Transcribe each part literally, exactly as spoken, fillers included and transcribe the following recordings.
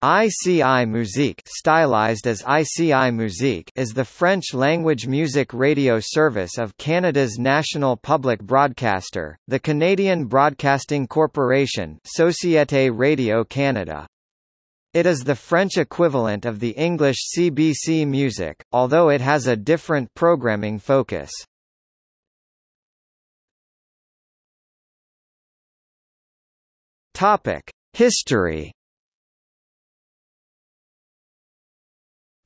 I C I Musique, stylized as I C I Musique, is the French-language music radio service of Canada's national public broadcaster, the Canadian Broadcasting Corporation, Société Radio-Canada. It is the French equivalent of the English C B C Music, although it has a different programming focus. Topic: History.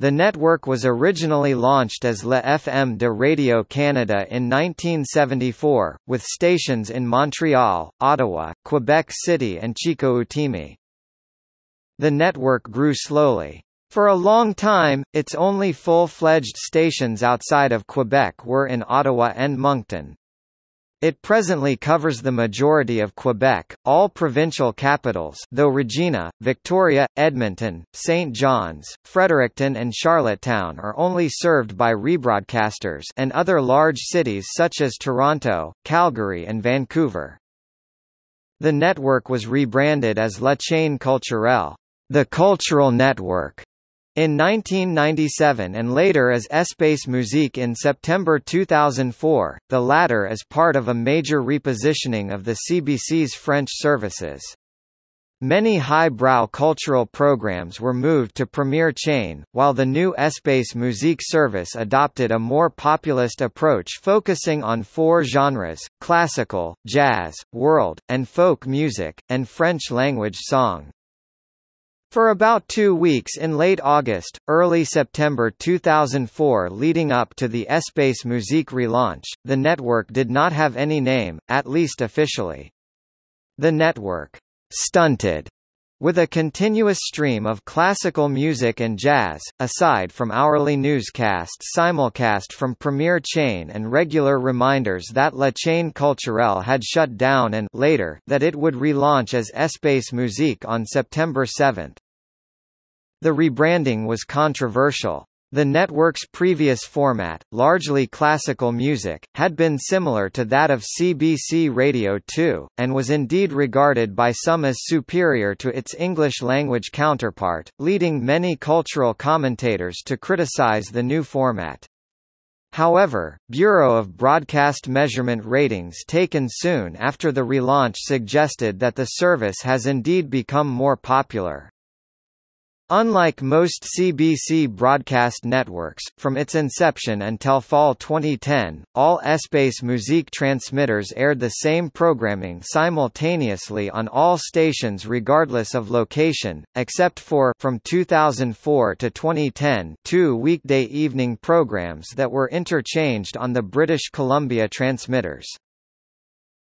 The network was originally launched as Le F M de Radio-Canada in nineteen seventy-four, with stations in Montreal, Ottawa, Quebec City and Chicoutimi. The network grew slowly. For a long time, its only full-fledged stations outside of Quebec were in Ottawa and Moncton. It presently covers the majority of Quebec, all provincial capitals though Regina, Victoria, Edmonton, Saint John's, Fredericton and Charlottetown are only served by rebroadcasters, and other large cities such as Toronto, Calgary and Vancouver. The network was rebranded as La Chaine Culturelle, the Cultural Network, in nineteen ninety-seven and later as Espace Musique in September two thousand four, the latter as part of a major repositioning of the C B C's French services. Many high-brow cultural programs were moved to Première Chaîne, while the new Espace Musique service adopted a more populist approach focusing on four genres: classical, jazz, world, and folk music, and French-language song. For about two weeks in late August, early September two thousand four leading up to the Espace Musique relaunch, the network did not have any name, at least officially. The network stunted with a continuous stream of classical music and jazz, aside from hourly newscasts simulcast from Première Chaîne and regular reminders that La Chaine Culturelle had shut down and later that it would relaunch as Espace Musique on September seventh. The rebranding was controversial. The network's previous format, largely classical music, had been similar to that of C B C Radio two, and was indeed regarded by some as superior to its English-language counterpart, leading many cultural commentators to criticize the new format. However, Bureau of Broadcast Measurement ratings taken soon after the relaunch suggested that the service has indeed become more popular. Unlike most C B C broadcast networks, from its inception until fall twenty ten, all Espace Musique transmitters aired the same programming simultaneously on all stations regardless of location, except for from two thousand four to twenty ten two weekday evening programs that were interchanged on the British Columbia transmitters.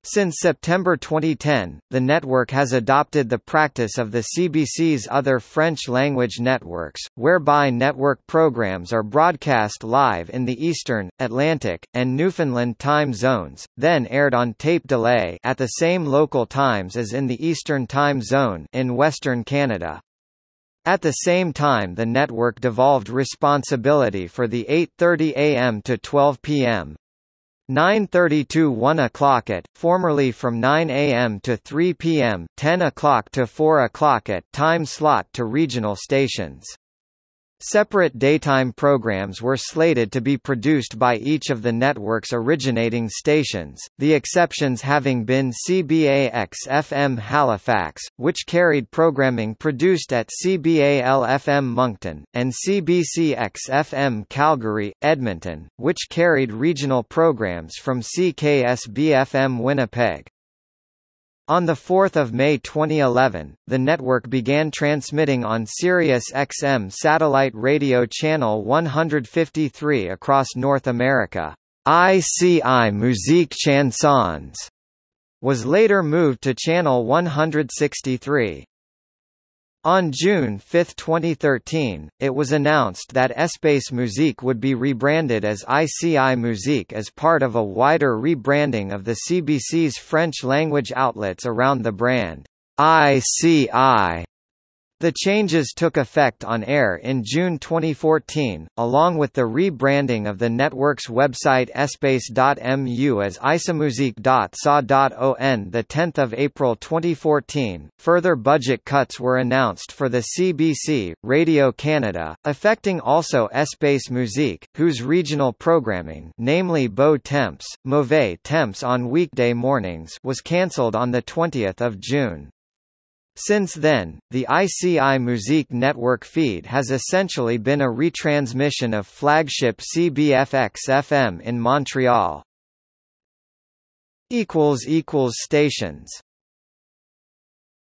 Since September twenty ten, the network has adopted the practice of the C B C's other French-language networks, whereby network programs are broadcast live in the Eastern, Atlantic, and Newfoundland time zones, then aired on tape delay at the same local times as in the Eastern time zone in Western Canada. At the same time, the network devolved responsibility for the eight thirty a m to twelve p m nine thirty to one o'clock at, formerly from nine a m to three p m, ten o'clock to four o'clock at time slot to regional stations. Separate daytime programs were slated to be produced by each of the network's originating stations, the exceptions having been C B F X F M Halifax, which carried programming produced at C B L F M Moncton, and C B C X F M Calgary, Edmonton, which carried regional programs from C K S B F M Winnipeg. On the fourth of May twenty eleven, the network began transmitting on Sirius X M satellite radio channel one fifty-three across North America. I C I Musique Chansons was later moved to channel one sixty-three. On June fifth twenty thirteen, it was announced that Espace Musique would be rebranded as I C I Musique as part of a wider rebranding of the C B C's French-language outlets around the brand I C I. The changes took effect on air in June twenty fourteen, along with the rebranding of the network's website espace dot m u as ici musique.ca.on the tenth of April twenty fourteen. Further budget cuts were announced for the C B C Radio Canada, affecting also Espace Musique, whose regional programming, namely Beau Temps, Mauvais Temps on weekday mornings, was cancelled on the twentieth of June. Since then, the I C I Musique network feed has essentially been a retransmission of flagship C B F X F M in Montreal. Stations